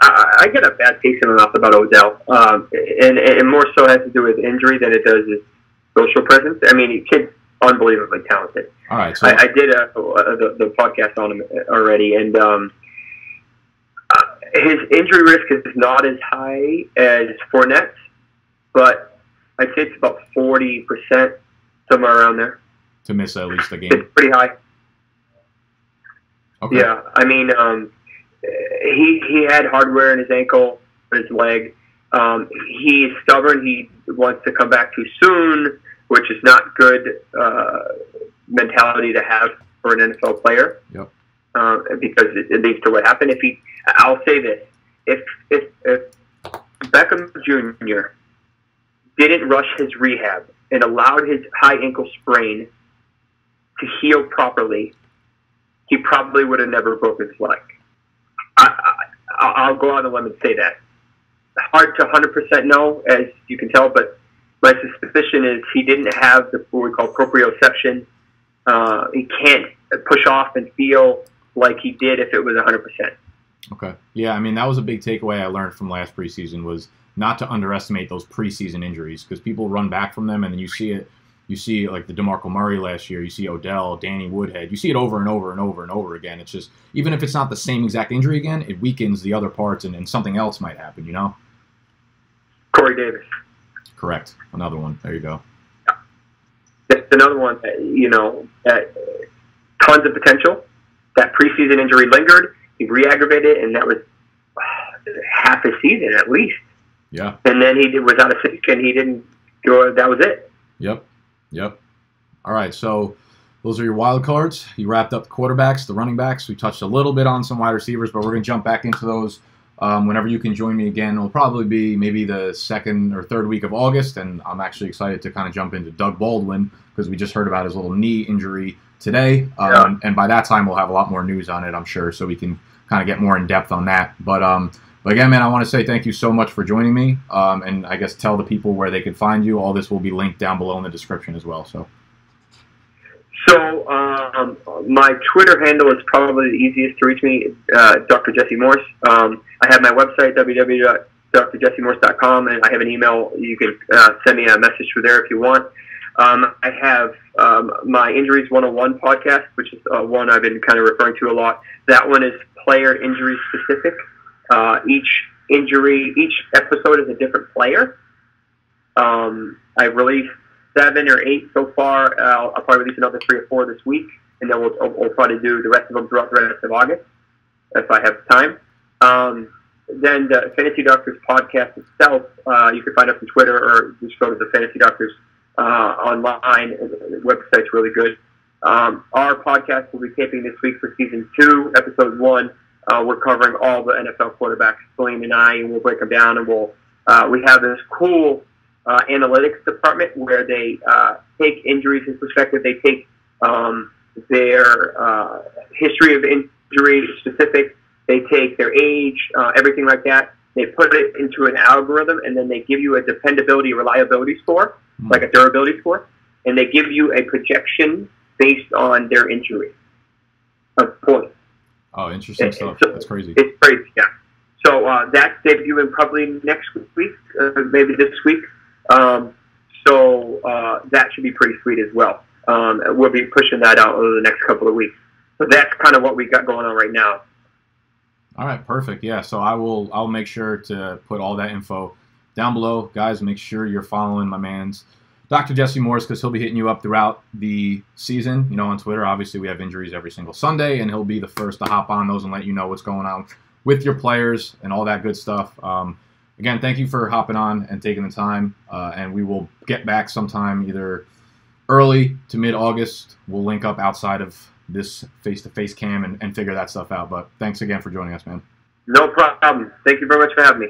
I, I get a bad taste in my mouth about Odell, um, and and more so has to do with injury than it does his social presence. I mean, kid's unbelievably talented. All right, so I, I did a, a, the, the podcast on him already, and. Um, His injury risk is not as high as Fournette's, but I'd say it's about forty percent, somewhere around there. To miss at least a game? It's pretty high. Okay. Yeah, I mean, um, he he had hardware in his ankle, in his leg. Um, he is stubborn. He wants to come back too soon, which is not good uh, mentality to have for an N F L player. Yep. Uh, because it, it leads to what happened. If he, I'll say this: if if if Beckham Junior didn't rush his rehab and allowed his high ankle sprain to heal properly, he probably would have never broken his leg. I, I, I'll go out on a limb and say that. Hard to one hundred percent know, as you can tell, but my suspicion is he didn't have the, what we call proprioception. Uh, he can't push off and feel like he did if it was one hundred percent. Okay. Yeah, I mean, that was a big takeaway I learned from last preseason was not to underestimate those preseason injuries because people run back from them, and then you see it. You see, like, the DeMarco Murray last year. You see Odell, Danny Woodhead. You see it over and over and over and over again. It's just, even if it's not the same exact injury again, it weakens the other parts, and, and something else might happen, you know? Corey Davis. Correct. Another one. There you go. That's another one, that, you know, that tons of potential. That preseason injury lingered. He re-aggravated, and that was uh, half a season at least. Yeah. And then he did, was out of sync, and he didn't go. That was it. Yep. Yep. All right. So those are your wild cards. You wrapped up the quarterbacks, the running backs. We touched a little bit on some wide receivers, but we're going to jump back into those um, whenever you can join me again. It'll probably be maybe the second or third week of August, and I'm actually excited to kind of jump into Doug Baldwin because we just heard about his little knee injury today. Um, yeah. And by that time, we'll have a lot more news on it, I'm sure, so we can kind of get more in depth on that. But, um, but again, man, I want to say thank you so much for joining me, um, and I guess tell the people where they can find you. All this will be linked down below in the description as well. So, so um, my Twitter handle is probably the easiest to reach me, uh, Doctor Jesse Morse. Um, I have my website, w w w dot dr jesse morse dot com, and I have an email. You can uh, send me a message through there if you want. Um, I have um, my Injuries one oh one podcast, which is uh, one I've been kind of referring to a lot. That one is player injury specific. Uh, each injury, each episode is a different player. Um, I've released seven or eight so far. Uh, I'll, I'll probably release another three or four this week, and then we'll, we'll try to do the rest of them throughout the rest of August if I have time. Um, then the Fantasy Doctors podcast itself, uh, you can find us on Twitter or just go to the Fantasy Doctors uh, online. The website's really good. Um, our podcast will be taping this week for season two, episode one. Uh, we're covering all the N F L quarterbacks, Selene and I, and we'll break them down. And we'll uh, we have this cool uh, analytics department where they uh, take injuries in perspective. They take um, their uh, history of injury specific. They take their age, uh, everything like that. They put it into an algorithm, and then they give you a dependability, reliability score, mm-hmm. like a durability score, and they give you a projection based on their injury of points. Oh, interesting stuff. So, that's crazy. It's crazy, yeah. So uh, that's debuting probably next week, uh, maybe this week. Um, so uh, that should be pretty sweet as well. Um, we'll be pushing that out over the next couple of weeks. So that's kind of what we got going on right now. All right, perfect. Yeah, so I will. I'll make sure to put all that info down below, guys. Make sure you're following my man's Doctor Jesse Morse, because he'll be hitting you up throughout the season. You know, on Twitter, obviously, we have injuries every single Sunday, and he'll be the first to hop on those and let you know what's going on with your players and all that good stuff. Um, again, thank you for hopping on and taking the time, uh, and we will get back sometime either early to mid-August. We'll link up outside of this face-to-face cam and, and figure that stuff out. But thanks again for joining us, man. No problem. Thank you very much for having me.